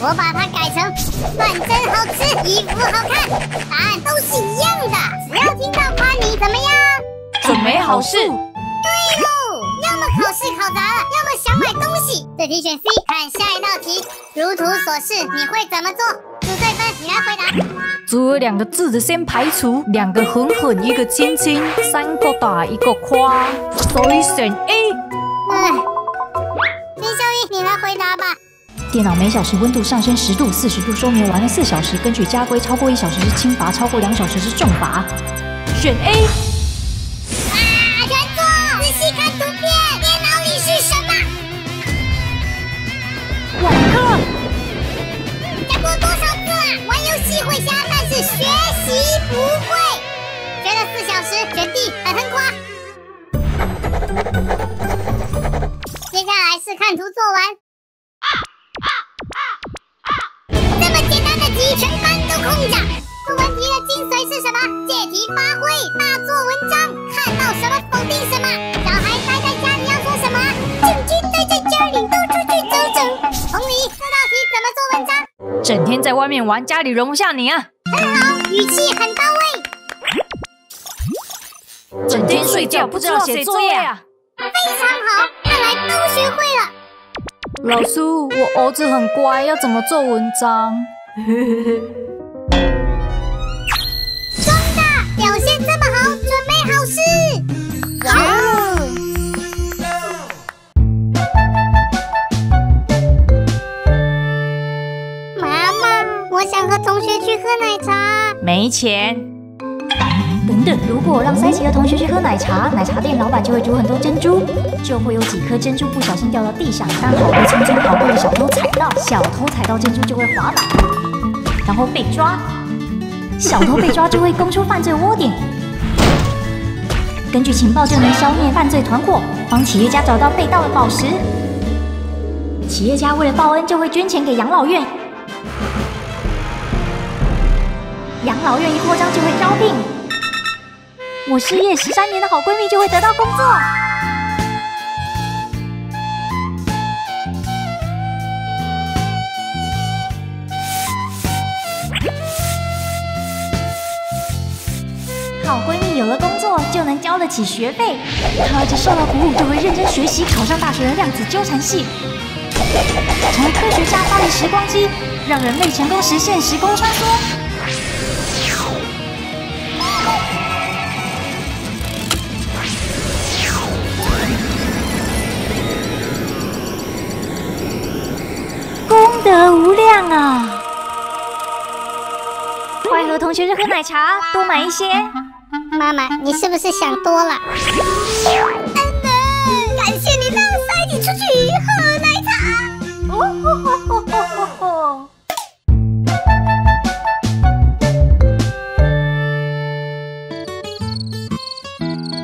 我把它改成饭真好吃，衣服好看，答案都是一样的。只要听到夸你，怎么样？准没好事。对喽，要么考试考砸了，要么想买东西。这题选 C。看下一道题，如图所示，你会怎么做？组对分，你来回答。组有两个字的先排除，两个狠狠，一个轻轻，三个打，一个夸，所以选 A。林秀一，你来回答吧。 电脑每小时温度上升10度，40度说明玩了4小时。根据家规，超过1小时是轻罚，超过2小时是重罚。选 A。啊，全错！仔细看图片，电脑里是什么？网课。讲过多少次了？玩游戏会瞎，但是学习不会。学了4小时，选 D， 很夸。接下来是看图做完。 全班都空着。作文题的精髓是什么？借题发挥，大做文章。看到什么否定什么。小孩待在家，你要说什么？整天待在家里，到处去走走。同理，这道题怎么做文章？整天在外面玩，家里容不下你啊。很好，语气很到位。整天睡觉，不知道写作业啊。非常好，看来都学会了。老师，我儿子很乖，要怎么做文章？ 装的表现这么好，准备好事。哇哦！妈妈，我想和同学去喝奶茶。没钱。等等，如果让塞奇的同学去喝奶茶，奶茶店老板就会煮很多珍珠，就会有几颗珍珠不小心掉到地上，刚好被轻轻跑过的小偷踩到，小偷踩到珍珠就会滑倒。 然后被抓，小偷被抓就会供出犯罪窝点。根据情报证明，消灭犯罪团伙，帮企业家找到被盗的宝石。企业家为了报恩，就会捐钱给养老院。养老院一扩张就会招聘。我失业13年的好闺蜜就会得到工作。好闺蜜有了工作，就能交得起学费。她就受到鼓舞，就会认真学习，考上大学的量子纠缠系，成为科学家，发明时光机，让人类成功实现时空穿梭。功德无量啊！快和同学去喝奶茶，多买一些。 妈妈，你是不是想多了？感谢你让塞迪出去喝奶茶。哦吼吼吼吼吼！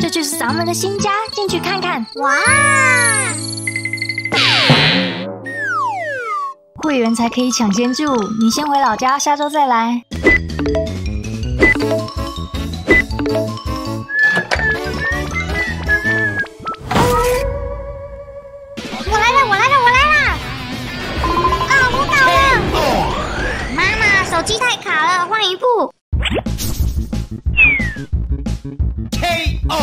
这就是咱们的新家，进去看看。哇！会员才可以抢先住，你先回老家，下周再来。 K.O.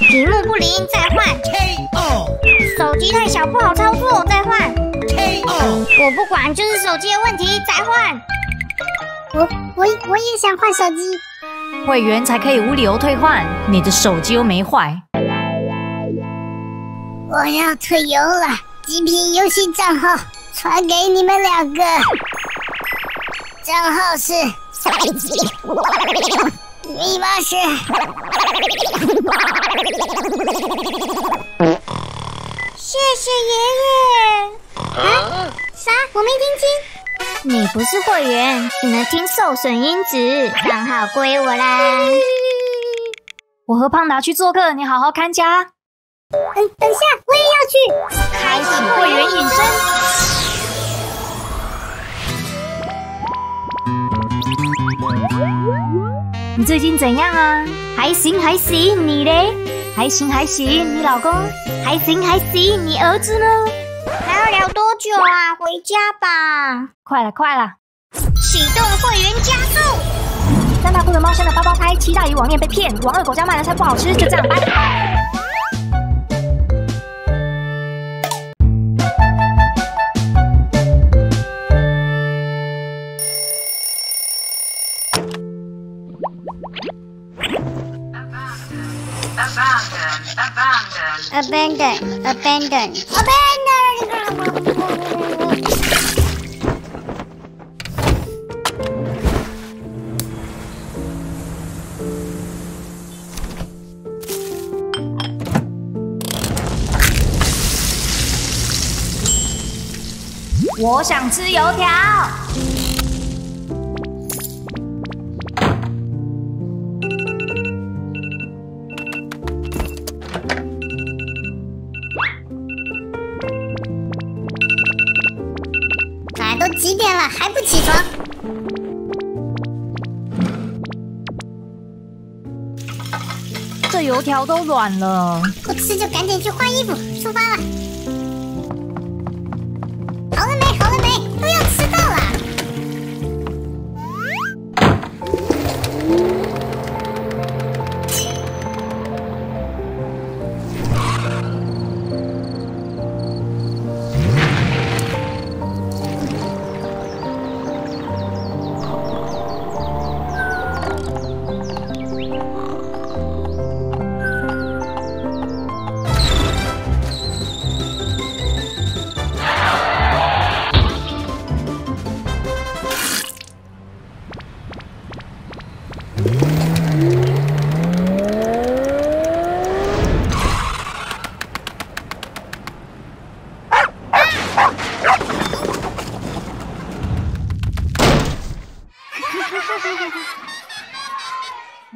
屏幕不灵，再换 K.O. 手机太小不好操作，再换 K.O. 我不管，就是手机的问题，再换。我也想换手机。会员才可以无理由退换，你的手机又没坏。我要退游了，极品游戏账号传给你们两个，账号是。 密码是，谢谢爷爷。啊？啥？我没听清。你不是会员，只能听受损音质。账号归我啦。我和胖达去做客，你好好看家。等下，我也要去。开启会员隐身。 你最近怎样啊？还行还行，你嘞？还行还行，你老公？还行还行，你儿子呢？要聊多久啊？回家吧！快了，快了！启动会员加速！三大酷的猫生的包包拍，七大鱼网恋被骗，王二果酱卖了菜不好吃，就这样掰。Abandon.我想吃油条。哎，都几点了还不起床？这油条都软了。不吃就赶紧去换衣服，出发了。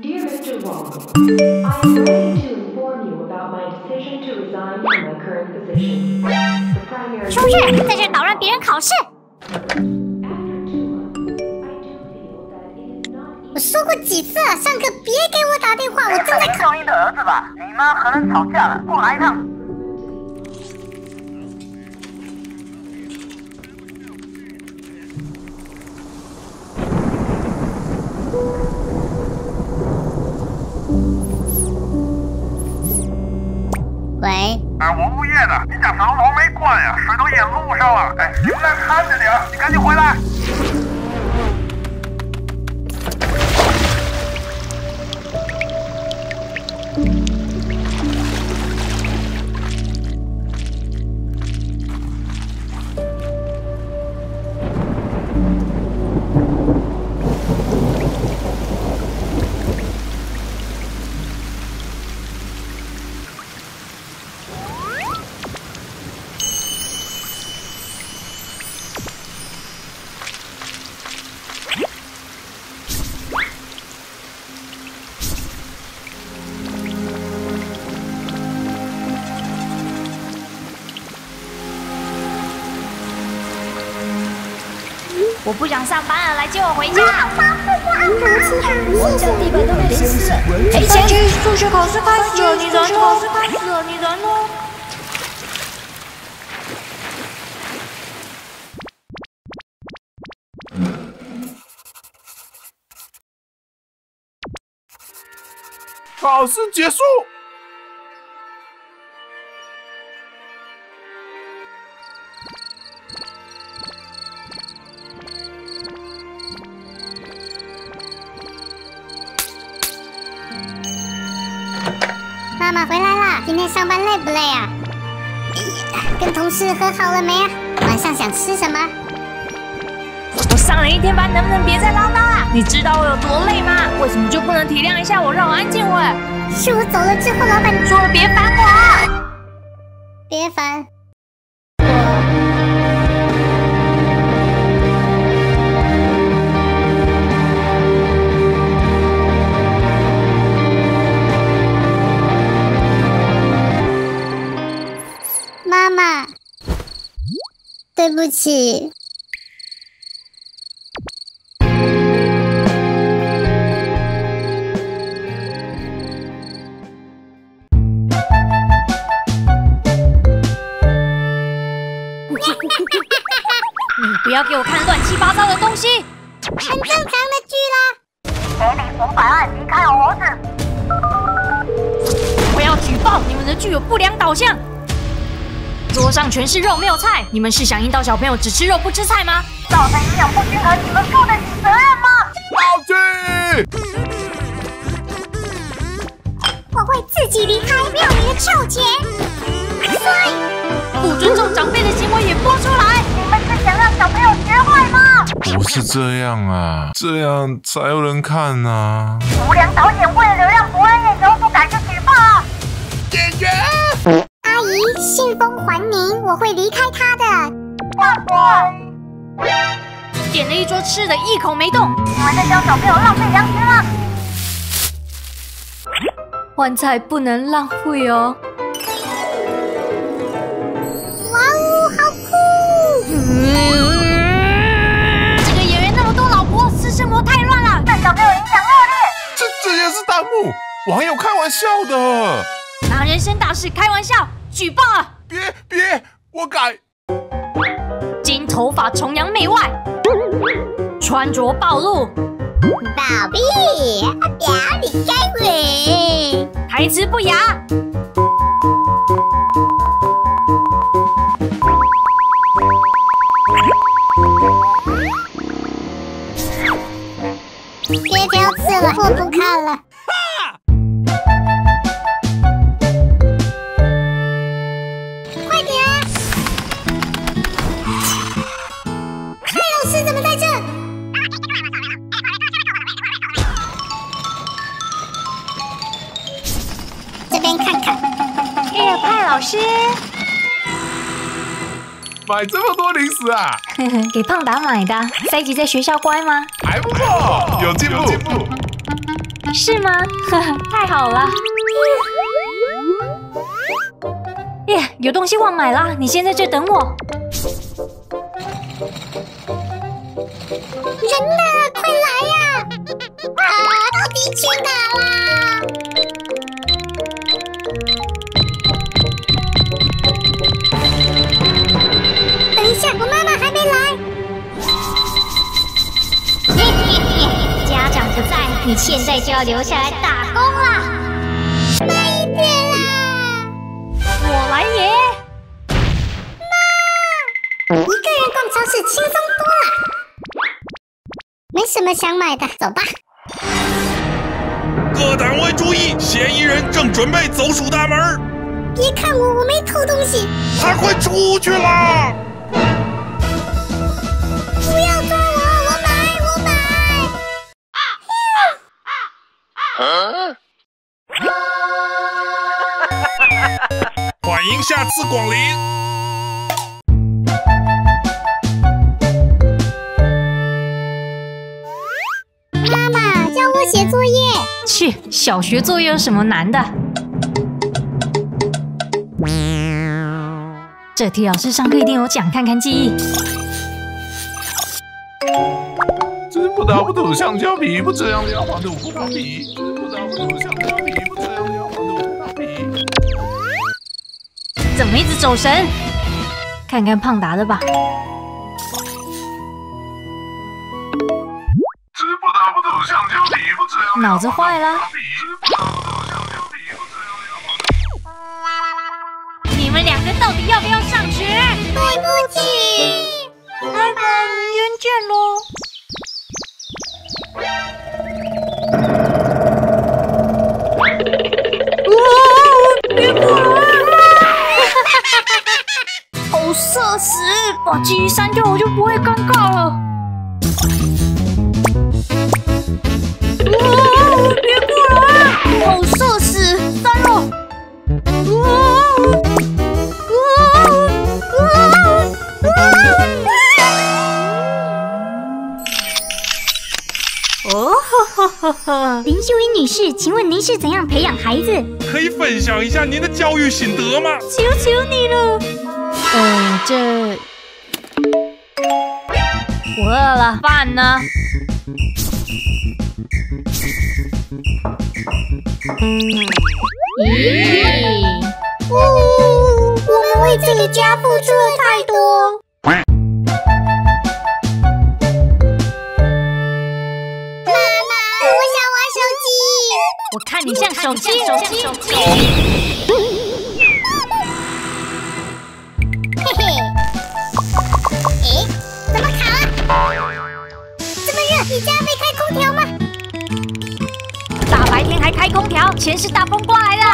Dear Mr. Wong, I am ready to inform you about my decision to resign from my current position. The primary. 出去，在这捣乱别人考试。我说过几次了，上课别给我打电话，我正在考。你的儿子吧，你妈和人吵架了，过来一趟。 我物业的，你家水龙头没关呀，水都淹路上了。哎，你们来看着点，你赶紧回来。我不想上班了，来接我回家。我叫地板都被淋湿了，赔钱。数学考试开始了，你人呢？考试结束。 妈妈回来啦！今天上班累不累啊？跟同事和好了没啊？晚上想吃什么？我上了一天班，能不能别再唠叨啦？你知道我有多累吗？为什么就不能体谅一下我，让我安静会？是我走了之后，老板说了别烦我，别烦。 对不起。要给我看乱七八糟的东西！很正常的剧啦。北里520离开猴子！我要举报你们的剧有不良导向。桌上全是肉，没有菜。你们是想引导小朋友只吃肉不吃菜吗？造成营养不均衡，你们负得起责任吗？道具！我会自己离开庙里的臭钱。不尊重长辈的行为也播出来！你们是想让小朋友学坏吗？不是这样啊，这样才有人看啊！无良导演为了让伯恩夜游不敢去举报啊！演员，阿姨，信封还您，我会离开他的。放过！点了一桌吃的，一口没动。你们在教小朋友浪费粮食吗？饭菜不能浪费哦。 这个演员那么多老婆，私生活太乱了，对小朋友影响恶劣。这也是弹幕，网友开玩笑的。拿人生大事开玩笑，举报啊！别，我改。金头发崇洋媚外，穿着暴露。宝贝，阿表你该滚。台词不雅。 别挑刺了，我不看了。快点啊！魏老师怎么在这？这边看看。日派老师，买这么多零食啊！给胖达买的。塞吉在学校乖吗？ 还不错，有进步，是吗？呵呵，太好了！耶，有东西忘买啦，你先在这等我。人呢？快来呀！啊，到底去哪啦？等一下，我妈妈还没来。 家长不在，你现在就要留下来打工啦！慢一点啦！我来也。妈，一个人逛超市轻松多了，没什么想买的，走吧。各单位注意，嫌疑人正准备走出大门。别看我，我没偷东西。他快出去啦！ 欢迎下次光临。妈妈教我写作业。去，小学作业有什么难的？这题老师上课一定有讲，看看记忆。知不道不吐香蕉皮，不吃香蕉黄吐葡萄皮。知不道不吐香蕉皮，不吃香蕉黄吐葡萄皮。 怎么一直走神？看看胖达的吧。脑子坏了？你们两个到底要不要上学？对不起，拜拜，明天见喽。 社死，把记忆删掉，我就不会尴尬了。哇！别过来！好社死，删了。哦吼吼吼！林秀英女士，请问您是怎样培养孩子？可以分享一下您的教育心得吗？求求你了。 这我饿了，饭呢？咦！我们为这个家付出了太多。看你像手机。嘿嘿，哎，怎么卡了？这么热，你家没开空调吗？大白天还开空调，全是大风刮来的。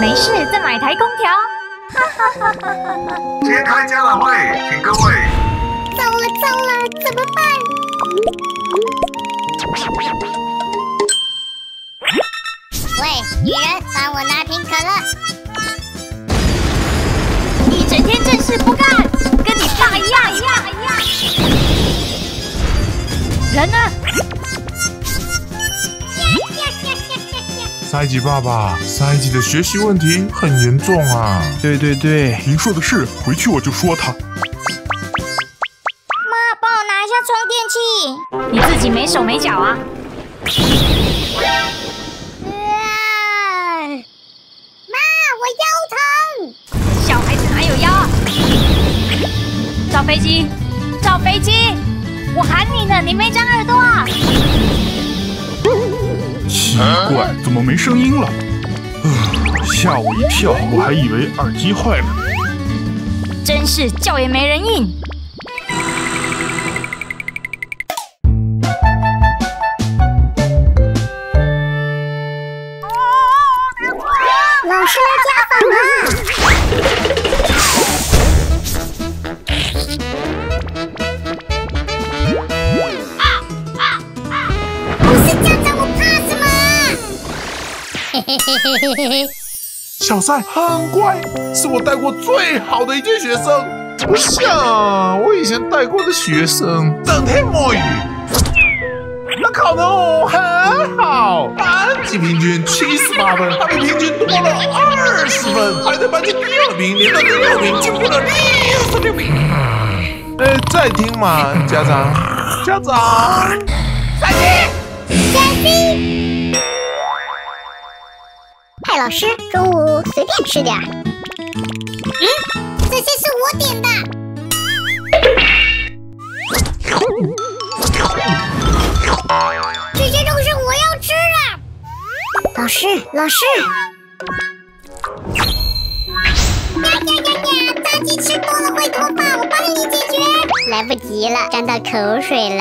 没事，再买台空调。哈哈哈哈哈！别开家长会，请各位。糟了，怎么办？喂，女人，帮我拿瓶可乐。你整天正事不干，跟你爸一样。人呢？塞吉爸爸，塞吉的学习问题很严重啊！对，您说的是，回去我就说他。妈，帮我拿一下充电器。你自己没手没脚啊！妈，我腰疼。小孩子哪有腰啊？赵飞机，我喊你呢，你没长耳朵啊！奇怪，怎么没声音了？吓我一跳，我还以为耳机坏了。真是叫也没人应。老师来家访啊！不是家长，我怕什么？小赛很乖，是我带过最好的一届学生，不像我以前带过的学生整天摸鱼，他考得我很好，班级平均78分，他比平均多了20分，还在班级第2名，连到第6名，进步了66名。哎，再听嘛，家长，三弟。派老师，中午随便吃点。这些是我点的。这些都是我要吃的。老师。呀！炸鸡吃多了会脱发，我帮你解决。来不及了，沾到口水了。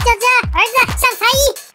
佳佳，儿子上才艺。